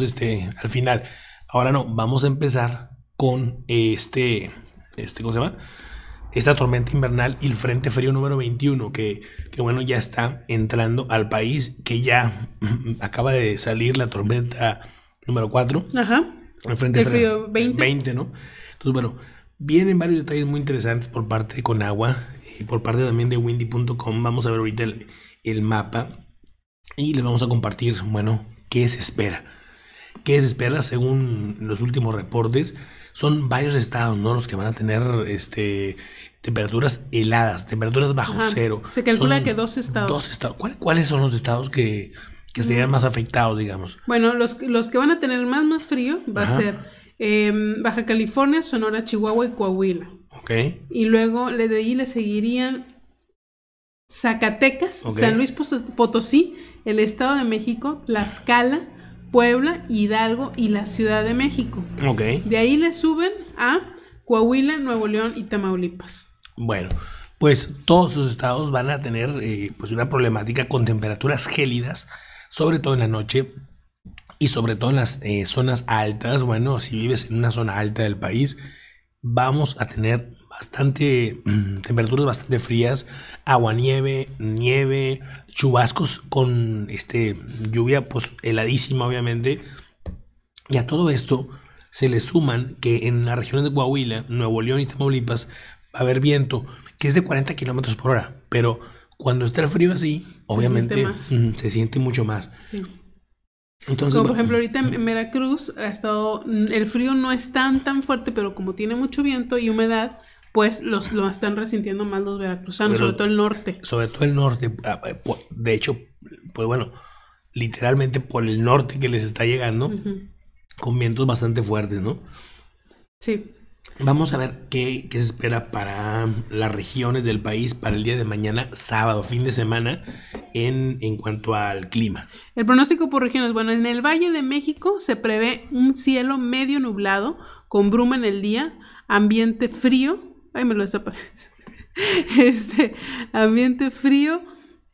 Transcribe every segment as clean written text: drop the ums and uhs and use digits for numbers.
dejamos al final. Ahora no, vamos a empezar con ¿cómo se llama? Esta tormenta invernal y el frente frío número 21, que bueno, ya está entrando al país, que ya acaba de salir la tormenta número 4. Ajá. El frente frío 20, ¿no? Entonces, bueno, vienen varios detalles muy interesantes por parte de Conagua y por parte también de windy.com. Vamos a ver ahorita el mapa y les vamos a compartir, bueno, qué se espera. ¿Qué se espera? Según los últimos reportes, son varios estados, ¿no?, los que van a tener temperaturas heladas, temperaturas bajo cero. Se calcula son que dos estados. Dos estados. ¿Cuáles son los estados que serían más afectados, digamos? Bueno, los que van a tener más frío va a ser Baja California, Sonora, Chihuahua y Coahuila. Ok. Y luego de ahí le seguirían Zacatecas, San Luis Potosí, el Estado de México, Tlaxcala, Puebla, Hidalgo y la Ciudad de México. Ok. De ahí le suben a Coahuila, Nuevo León y Tamaulipas. Bueno, pues todos esos estados van a tener pues una problemática con temperaturas gélidas, sobre todo en la noche y sobre todo en las zonas altas. Bueno, si vives en una zona alta del país, vamos a tener temperaturas bastante frías, aguanieve, nieve, chubascos con lluvia pues heladísima, obviamente. Y a todo esto se le suman que en las regiones de Coahuila, Nuevo León y Tamaulipas va a haber viento que es de 40 kilómetros por hora, pero cuando está el frío así, obviamente se siente mucho más. Sí. Entonces, como por ejemplo ahorita en Veracruz ha estado, el frío no es tan fuerte, pero como tiene mucho viento y humedad, pues lo están resintiendo más los veracruzanos, sobre todo el norte. Sobre todo el norte, de hecho, pues bueno, literalmente por el norte que les está llegando, con vientos bastante fuertes, ¿no? Sí. Vamos a ver qué se espera para las regiones del país para el día de mañana, sábado, fin de semana, en cuanto al clima. El pronóstico por regiones. Bueno, en el Valle de México se prevé un cielo medio nublado, con bruma en el día, ambiente frío. Ay, me lo desaparece. Ambiente frío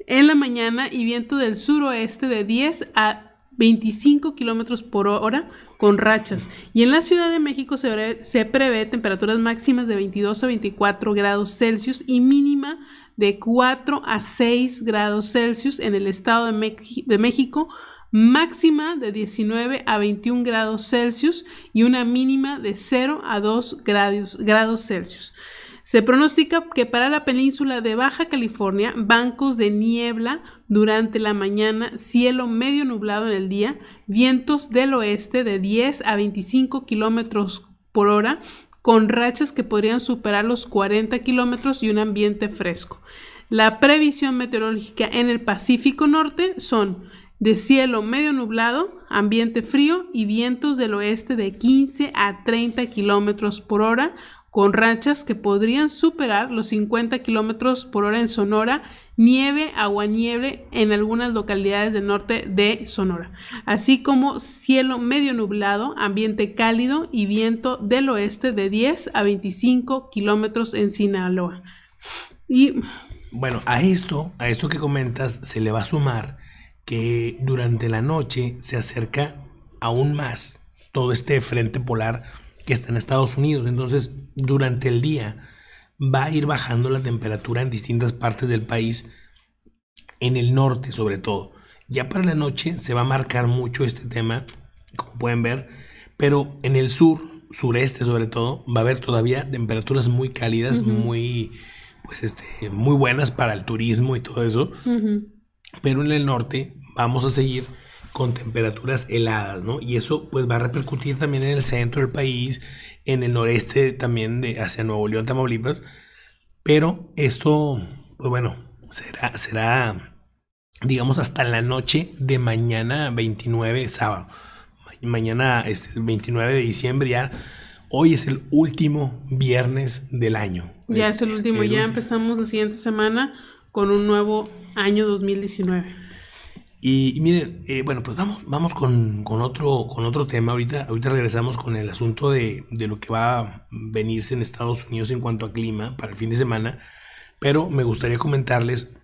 en la mañana y viento del suroeste de 10 a 25 kilómetros por hora con rachas. Y en la Ciudad de México se prevé temperaturas máximas de 22 a 24 grados Celsius y mínima de 4 a 6 grados Celsius. En el Estado de México, máxima de 19 a 21 grados Celsius y una mínima de 0 a 2 grados Celsius. Se pronostica que para la península de Baja California, bancos de niebla durante la mañana, cielo medio nublado en el día, vientos del oeste de 10 a 25 kilómetros por hora, con rachas que podrían superar los 40 kilómetros y un ambiente fresco. La previsión meteorológica en el Pacífico Norte son de cielo medio nublado, ambiente frío y vientos del oeste de 15 a 30 kilómetros por hora, con rachas que podrían superar los 50 kilómetros por hora en Sonora, nieve, aguanieve en algunas localidades del norte de Sonora, así como cielo medio nublado, ambiente cálido y viento del oeste de 10 a 25 kilómetros en Sinaloa. Y bueno, a esto que comentas se le va a sumar que durante la noche se acerca aún más todo este frente polar que está en Estados Unidos. Entonces, durante el día va a ir bajando la temperatura en distintas partes del país, en el norte sobre todo. Ya para la noche se va a marcar mucho este tema, como pueden ver, pero en el sur, sureste sobre todo, va a haber todavía temperaturas muy cálidas, muy buenas para el turismo y todo eso. Pero en el norte vamos a seguir con temperaturas heladas, ¿no? Y eso pues va a repercutir también en el centro del país, en el noreste también, hacia Nuevo León, Tamaulipas. Pero esto, pues bueno, será digamos hasta la noche de mañana 29, sábado. Mañana el 29 de diciembre ya. Hoy es el último viernes del año. Ya es el último, ya empezamos la siguiente semana con un nuevo año 2019. Y miren, bueno, pues vamos con otro tema. Ahorita regresamos con el asunto de lo que va a venirse en Estados Unidos en cuanto a clima para el fin de semana. Pero me gustaría comentarles